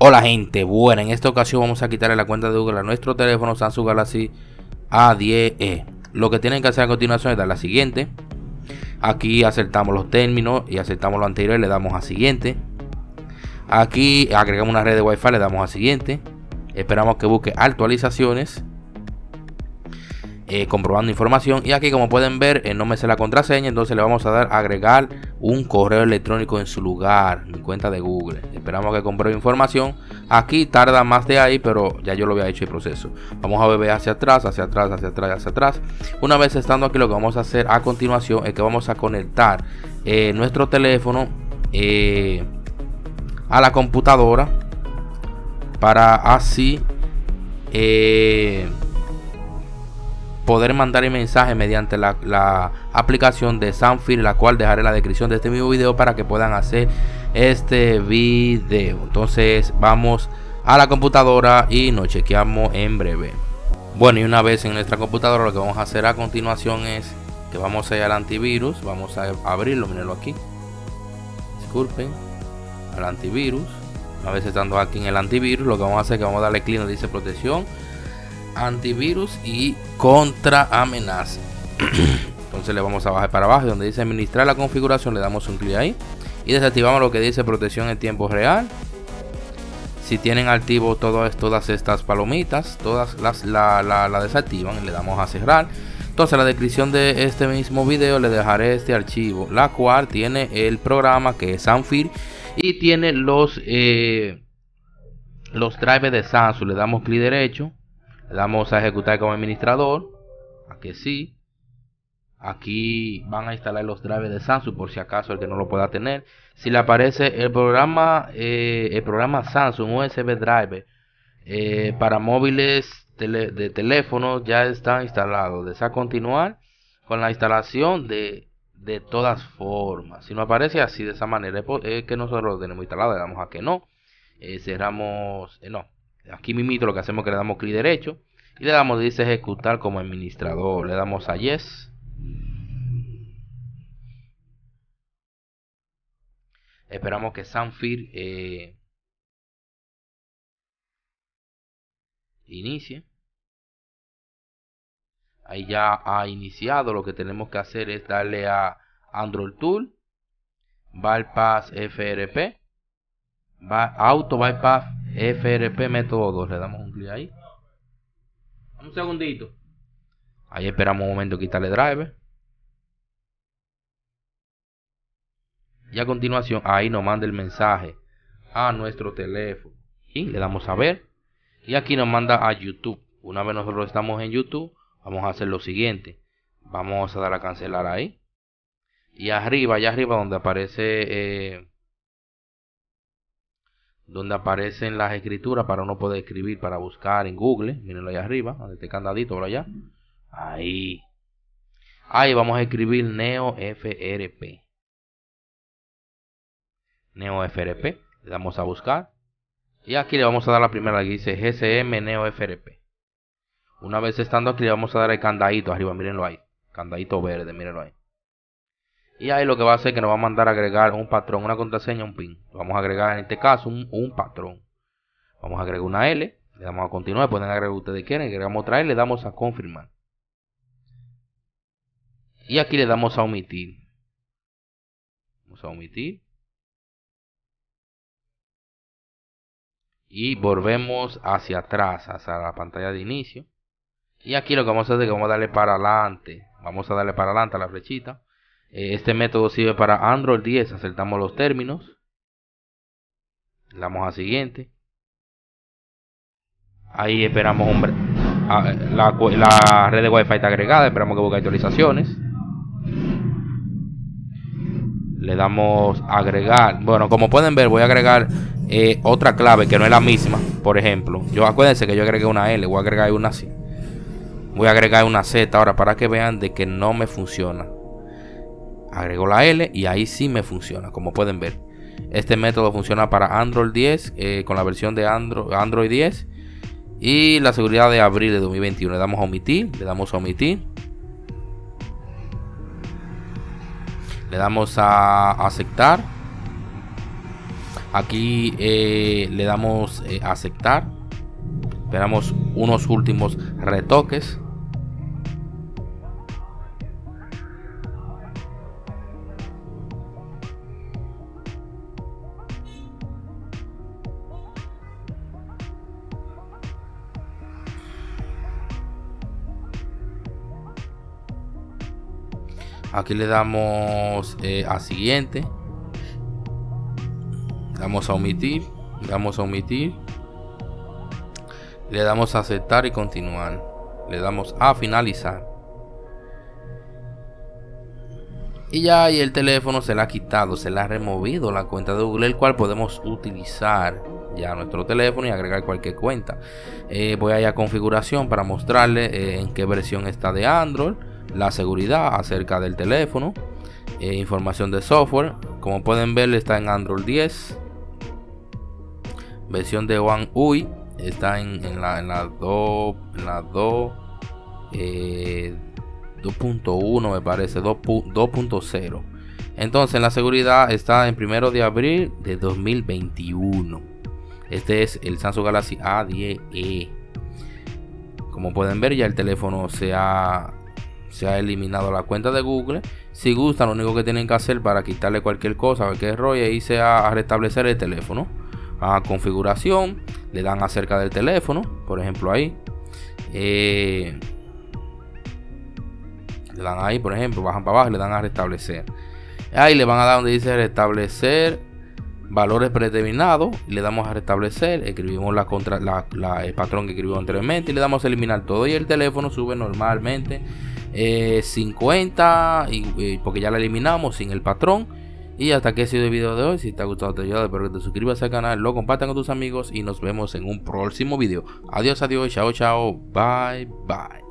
Hola gente, bueno, en esta ocasión vamos a quitarle la cuenta de Google a nuestro teléfono Samsung Galaxy A10e. Lo que tienen que hacer a continuación es dar a siguiente. Aquí aceptamos los términos y aceptamos lo anterior, le damos a siguiente. Aquí agregamos una red de Wi-Fi, le damos a siguiente. Esperamos que busque actualizaciones, comprobando información. Y aquí, como pueden ver, no me sé la contraseña, entonces le vamos a dar a agregar un correo electrónico en su lugar, mi cuenta de Google. Esperamos que compruebe información. Aquí tarda más de ahí, pero ya yo lo había hecho el proceso. Vamos a volver hacia atrás, hacia atrás, hacia atrás, hacia atrás. Una vez estando aquí, lo que vamos a hacer a continuación es que vamos a conectar nuestro teléfono a la computadora, para así poder mandar el mensaje mediante la aplicación de Samsung, la cual dejaré en la descripción de este mismo video para que puedan hacer este video. Entonces vamos a la computadora y nos chequeamos en breve. Bueno, y una vez en nuestra computadora, lo que vamos a hacer a continuación es que vamos a ir al antivirus, vamos a abrirlo, mírenlo aquí, disculpen, al antivirus. Una vez estando aquí en el antivirus, lo que vamos a hacer es que vamos a darle clic donde dice protección, antivirus y contra amenaza. Entonces le vamos a bajar para abajo, donde dice administrar la configuración, le damos un clic ahí y desactivamos lo que dice protección en tiempo real. Si tienen activo todas estas palomitas, todas la desactivan y le damos a cerrar. Entonces en la descripción de este mismo video le dejaré este archivo, la cual tiene el programa que es Samsung y tiene los drivers de Samsung. Le damos clic derecho, le damos a ejecutar como administrador, a que sí. Aquí van a instalar los drivers de Samsung por si acaso el que no lo pueda tener. Si le aparece el programa Samsung USB driver para móviles de teléfono, ya está instalado. Desea continuar con la instalación de todas formas. Si no aparece así de esa manera, es que nosotros lo tenemos instalado. Le damos a que no, cerramos, no, aquí mismito lo que hacemos es que le damos clic derecho y le damos, dice ejecutar como administrador, le damos a yes. Esperamos que Samsung inicie. Ahí ya ha iniciado. Lo que tenemos que hacer es darle a Android Tool, bypass FRP, auto bypass FRP método 2, le damos un clic ahí, un segundito, ahí esperamos un momento, quitarle driver y a continuación ahí nos manda el mensaje a nuestro teléfono y le damos a ver. Y aquí nos manda a YouTube. Una vez nosotros estamos en YouTube, vamos a hacer lo siguiente. Vamos a dar a cancelar ahí. Y arriba, allá arriba donde aparece, donde aparecen las escrituras para uno poder escribir, para buscar en Google. Mírenlo allá arriba, donde este candadito, por allá. Ahí. Ahí vamos a escribir Neo FRP. Neo FRP. Le damos a buscar. Y aquí le vamos a dar la primera que dice GCM Neo FRP. Una vez estando aquí le vamos a dar el candadito arriba, mírenlo ahí. Candadito verde, mírenlo ahí. Y ahí lo que va a hacer es que nos va a mandar a agregar un patrón, una contraseña, un PIN. Vamos a agregar en este caso un patrón. Vamos a agregar una L, le damos a continuar, pueden agregar ustedes quieren, agregamos otra L, le damos a confirmar. Y aquí le damos a omitir. Vamos a omitir. Y volvemos hacia atrás, hacia la pantalla de inicio. Y aquí lo que vamos a hacer es que vamos a darle para adelante. Vamos a darle para adelante a la flechita. Este método sirve para Android 10. Acertamos los términos. Le damos a siguiente. Ahí esperamos la red de Wi-Fi está agregada. Esperamos que busque actualizaciones. Le damos a agregar. Bueno, como pueden ver, voy a agregar otra clave que no es la misma. Por ejemplo, acuérdense que yo agregué una L, voy a agregar una C, voy a agregar una Z ahora para que vean de que no me funciona. Agrego la L y ahí sí me funciona. Como pueden ver, este método funciona para Android 10 con la versión de Android 10 y la seguridad de abril de 2021. Le damos a omitir, le damos a omitir. Le damos a aceptar. Aquí le damos a aceptar, esperamos unos últimos retoques. Aquí le damos a siguiente, damos a omitir, le damos a aceptar y continuar, le damos a finalizar y ya ahí el teléfono se le ha quitado, se le ha removido la cuenta de Google, el cual podemos utilizar ya nuestro teléfono y agregar cualquier cuenta. Voy a ir a configuración para mostrarle en qué versión está de Android, la seguridad acerca del teléfono, información de software. Como pueden ver, está en Android 10, versión de One UI, está en la 2.1, me parece 2.0. entonces la seguridad está en 1 de abril de 2021. Este es el Samsung Galaxy A10e. Como pueden ver, ya el teléfono se ha eliminado la cuenta de Google. Si gustan, lo único que tienen que hacer para quitarle cualquier cosa, cualquier rollo, es irse a restablecer el teléfono, a configuración, le dan acerca del teléfono, por ejemplo ahí, le dan ahí, por ejemplo, bajan para abajo y le dan a restablecer. Ahí le van a dar donde dice restablecer valores predeterminados, le damos a restablecer, escribimos el patrón que escribimos anteriormente y le damos a eliminar todo y el teléfono sube normalmente 50 porque ya la eliminamos sin el patrón. Y hasta aquí ha sido el video de hoy. Si te ha gustado, te ayuda, espero que te suscribas al canal, lo compartan con tus amigos y nos vemos en un próximo video. Adiós, adiós, chao, chao, bye, bye.